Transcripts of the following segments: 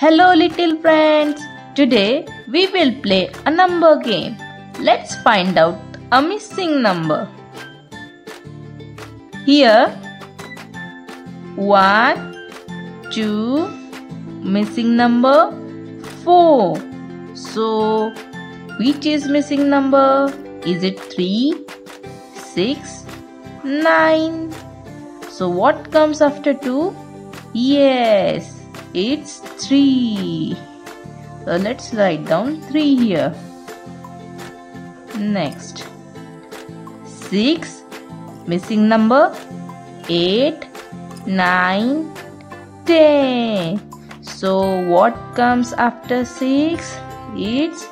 Hello little friends, today we will play a number game. Let's find out a missing number. Here 1, 2, missing number 4. So which is missing number? Is it 3, 6, 9? So what comes after 2? Yes, it's 3. So let's write down 3 here. Next, 6, missing number 8, 9, 10. So what comes after 6? It's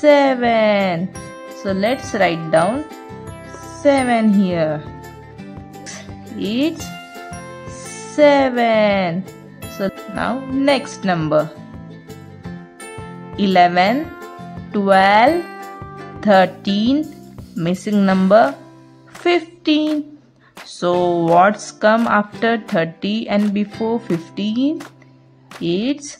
7. So let's write down 7 here. It's 7. So now next number, 11, 12, 13, missing number 15. So what's come after 30 and before 15? It's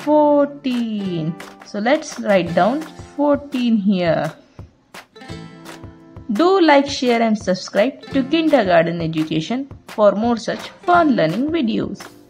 14. So let's write down 14 here. Do like, share and subscribe to Kindergarten Education for more such fun learning videos.